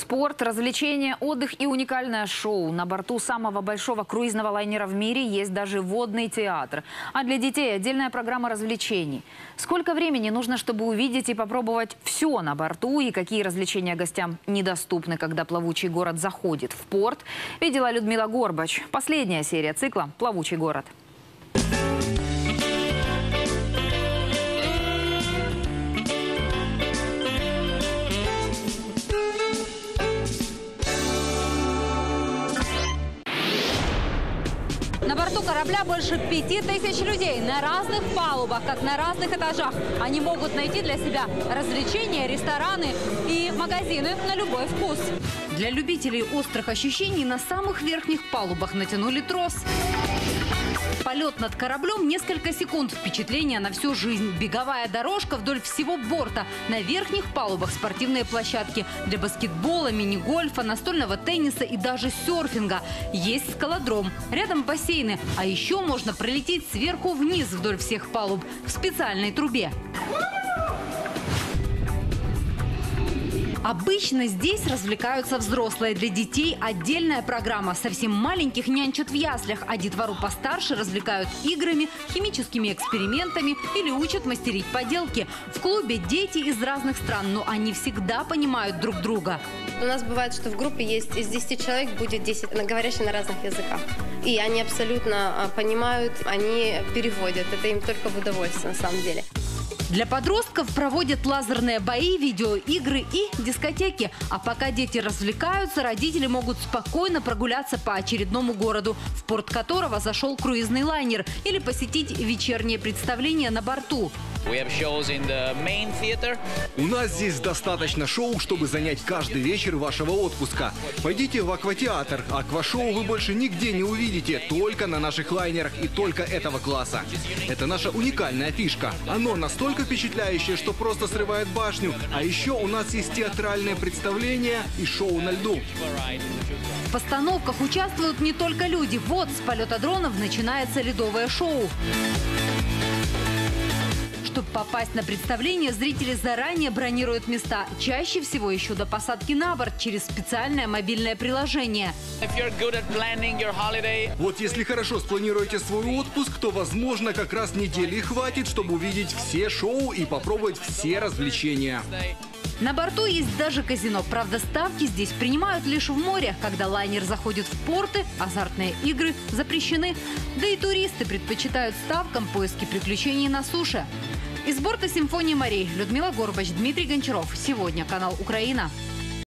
Спорт, развлечения, отдых и уникальное шоу. На борту самого большого круизного лайнера в мире есть даже водный театр. А для детей отдельная программа развлечений. Сколько времени нужно, чтобы увидеть и попробовать все на борту, и какие развлечения гостям недоступны, когда плавучий город заходит в порт, видела Людмила Горбач. Последняя серия цикла «Плавучий город». На борту корабля больше 5000 людей на разных палубах, как на разных этажах. Они могут найти для себя развлечения, рестораны и магазины на любой вкус. Для любителей острых ощущений на самых верхних палубах натянули трос. Полет над кораблем – несколько секунд. Впечатление на всю жизнь. Беговая дорожка вдоль всего борта. На верхних палубах спортивные площадки для баскетбола, мини-гольфа, настольного тенниса и даже серфинга. Есть скалодром. Рядом бассейны. А еще можно пролететь сверху вниз вдоль всех палуб в специальной трубе. Обычно здесь развлекаются взрослые. Для детей отдельная программа. Совсем маленьких нянчат в яслях, а детвору постарше развлекают играми, химическими экспериментами или учат мастерить поделки. В клубе дети из разных стран, но они всегда понимают друг друга. У нас бывает, что в группе есть из 10 человек будет 10 говорящих на разных языках. И они абсолютно понимают, они переводят. Это им только в удовольствие на самом деле. Для подростков проводят лазерные бои, видеоигры и дискотеки. А пока дети развлекаются, родители могут спокойно прогуляться по очередному городу, в порт которого зашел круизный лайнер, или посетить вечернее представление на борту. У нас здесь достаточно шоу, чтобы занять каждый вечер вашего отпуска. Пойдите в акватеатр. Аквашоу вы больше нигде не увидите, только на наших лайнерах и только этого класса. Это наша уникальная фишка. Оно настолько впечатляющее, что просто срывает башню. А еще у нас есть театральное представление и шоу на льду. В постановках участвуют не только люди. Вот с полета дронов начинается ледовое шоу. Чтобы попасть на представление, зрители заранее бронируют места. Чаще всего еще до посадки на борт через специальное мобильное приложение. Вот если хорошо спланируете свой отпуск, то, возможно, как раз недели хватит, чтобы увидеть все шоу и попробовать все развлечения. На борту есть даже казино. Правда, ставки здесь принимают лишь в море. Когда лайнер заходит в порты, азартные игры запрещены. Да и туристы предпочитают ставкам поиски приключений на суше. Из борта «Симфонии морей» Людмила Горбач, Дмитрий Гончаров. Сегодня канал Украина.